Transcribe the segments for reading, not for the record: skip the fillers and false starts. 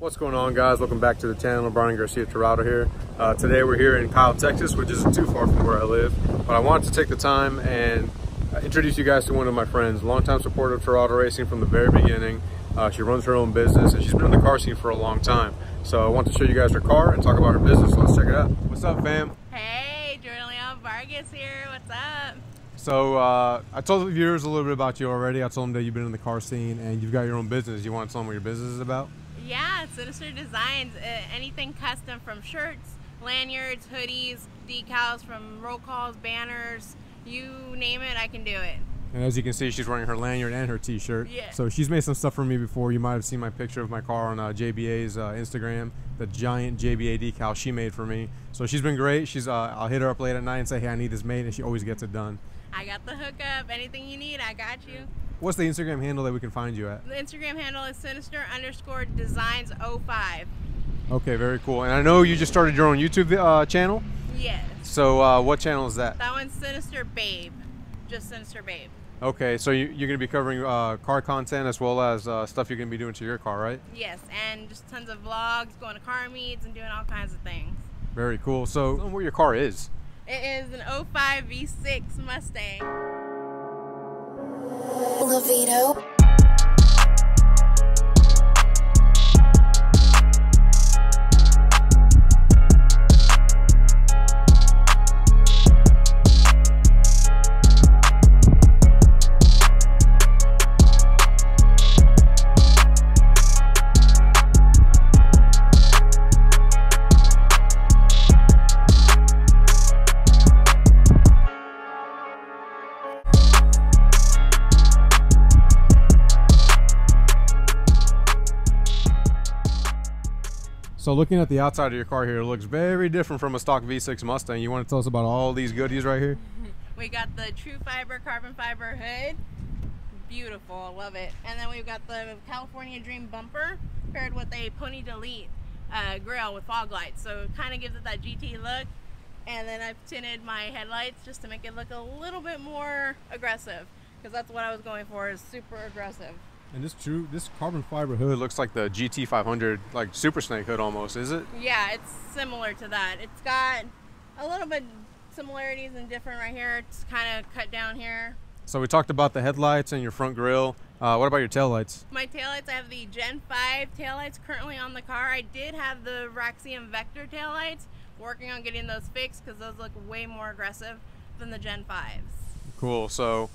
What's going on, guys? Welcome back to the channel. Brian Garcia Tirado here. Today we're here in Kyle, Texas, which isn't too far from where I live, but I wanted to take the time and introduce you guys to one of my friends, longtime supporter of Tirado Racing from the very beginning. She runs her own business and she's been in the car scene for a long time. So I want to show you guys her car and talk about her business. Let's check it out. What's up, fam? Hey, Jordan Leal-Vargas here. What's up? So I told the viewers a little bit about you already. I told them that you've been in the car scene and you've got your own business. You want to tell them what your business is about? Yeah, Sinister Designs, anything custom from shirts, lanyards, hoodies, decals from roll calls, banners, you name it, I can do it. And as you can see, she's wearing her lanyard and her t-shirt. Yeah. So she's made some stuff for me before. You might have seen my picture of my car on JBA's Instagram, the giant JBA decal she made for me. So she's been great. She's I'll hit her up late at night and say, hey, I need this made, and she always gets it done. I got the hookup. Anything you need, I got you. What's the Instagram handle that we can find you at? The Instagram handle is Sinister_Designs 05. Okay, very cool. And I know you just started your own YouTube channel? Yes. So what channel is that? That one's Sinister Babe. Just Sinister Babe. Okay, so you're going to be covering car content as well as stuff you're going to be doing to your car, right? Yes, and just tons of vlogs, going to car meets, and doing all kinds of things. Very cool. So tell them what your car is. It is an 05 V6 Mustang. Levito. So looking at the outside of your car here, it looks very different from a stock V6 Mustang. You want to tell us about all these goodies right here? We got the true fiber, carbon fiber hood. Beautiful, I love it. And then we've got the California Dream bumper paired with a Pony Delete grill with fog lights. So it kind of gives it that GT look. And then I've tinted my headlights just to make it look a little bit more aggressive, because that's what I was going for, is super aggressive. And this carbon fiber hood looks like the GT500, like Super Snake hood almost, is it? Yeah, it's similar to that. It's got a little bit similarities and different right here. It's kind of cut down here. So we talked about the headlights and your front grille. What about your taillights? My taillights, I have the Gen 5 taillights currently on the car. I did have the Raxium Vector taillights. Working on getting those fixed because those look way more aggressive than the Gen 5s. Cool. So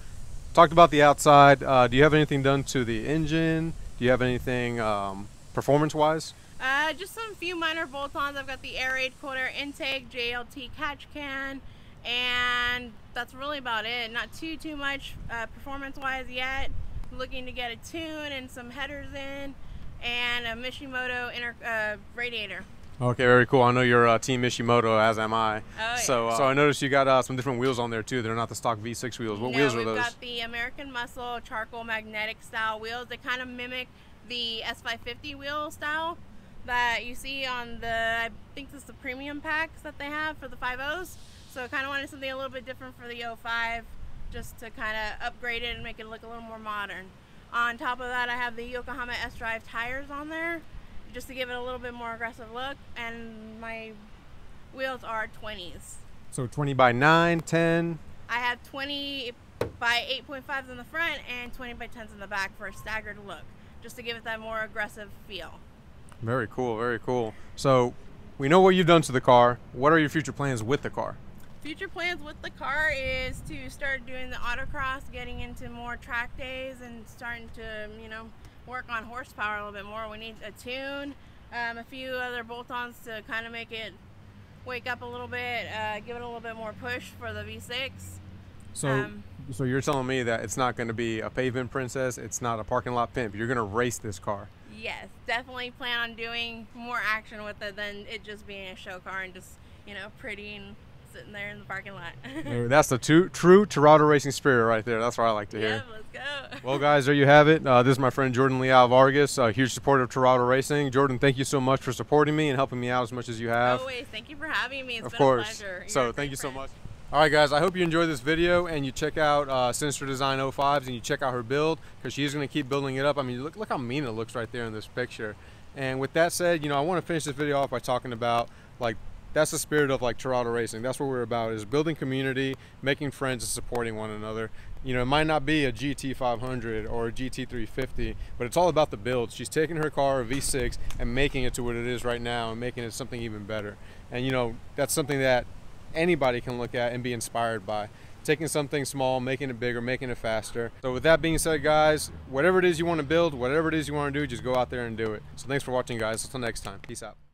talked about the outside. Do you have anything done to the engine? Do you have anything performance-wise? Just some few minor bolt-ons. I've got the AirAid cold air intake, JLT catch can, and that's really about it. Not too much performance-wise yet. Looking to get a tune and some headers in, and a Mishimoto radiator. Okay, very cool. I know you're Team Mishimoto, as am I. Oh, yeah. So I noticed you got some different wheels on there too. They're not the stock V6 wheels. What wheels are those? We've got the American Muscle charcoal magnetic style wheels. They kind of mimic the S550 wheel style that you see on the, I think this is the premium packs that they have for the 5.0s. So I kind of wanted something a little bit different for the 05, just to kind of upgrade it and make it look a little more modern. On top of that, I have the Yokohama S-Drive tires on there, just to give it a little bit more aggressive look. And my wheels are 20s. So 20 by 9, 10? I have 20 by 8.5s in the front and 20 by 10s in the back for a staggered look, just to give it that more aggressive feel. Very cool, very cool. So we know what you've done to the car. What are your future plans with the car? Future plans with the car is to start doing the autocross, getting into more track days and starting to, you know, work on horsepower a little bit more. We need a tune, a few other bolt-ons to kind of make it wake up a little bit, give it a little bit more push for the V6. So you're telling me that it's not going to be a pavement princess, it's not a parking lot pimp. You're going to race this car. Yes, definitely plan on doing more action with it than it just being a show car and just, you know, pretty and sitting there in the parking lot. That's the true Tirado Racing spirit right there. That's what I like to hear. Yeah, let's go. Well, guys, there you have it. This is my friend Jordan Leal-Vargas, a huge supporter of Tirado Racing. Jordan, thank you so much for supporting me and helping me out as much as you have. Always. Thank you for having me. It's been a pleasure. So thank you so much. All right, guys, I hope you enjoyed this video and you check out Sinister Design 05s and you check out her build, because she's going to keep building it up. I mean, look how mean it looks right there in this picture. And with that said, you know, I want to finish this video off by talking about, like, that's the spirit of, like, Tirado Racing. That's what we're about, is building community, making friends, and supporting one another. You know, it might not be a GT500 or a GT350, but it's all about the build. She's taking her car, a V6, and making it to what it is right now and making it something even better. And, you know, that's something that anybody can look at and be inspired by. Taking something small, making it bigger, making it faster. So with that being said, guys, whatever it is you want to build, whatever it is you want to do, just go out there and do it. So thanks for watching, guys. Until next time. Peace out.